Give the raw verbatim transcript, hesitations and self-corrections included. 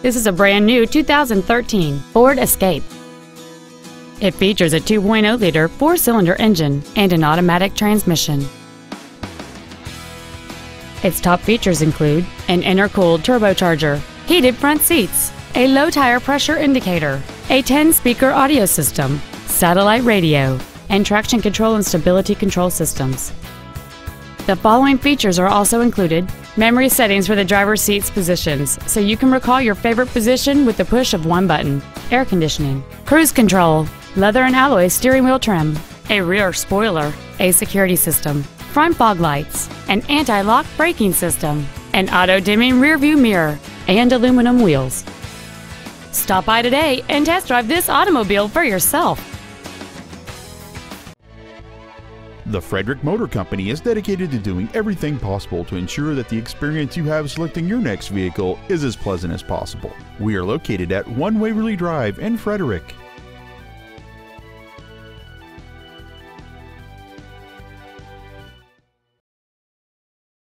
This is a brand new two thousand thirteen Ford Escape. It features a two point oh liter four-cylinder engine and an automatic transmission. Its top features include an intercooled turbocharger, heated front seats, a low tire pressure indicator, a ten-speaker audio system, satellite radio, and traction control and stability control systems. The following features are also included: memory settings for the driver's seat's positions, so you can recall your favorite position with the push of one button, air conditioning, cruise control, leather and alloy steering wheel trim, a rear spoiler, a security system, front fog lights, an anti-lock braking system, an auto-dimming rear-view mirror, and aluminum wheels. Stop by today and test drive this automobile for yourself. The Frederick Motor Company is dedicated to doing everything possible to ensure that the experience you have selecting your next vehicle is as pleasant as possible. We are located at one Waverley Drive in Frederick.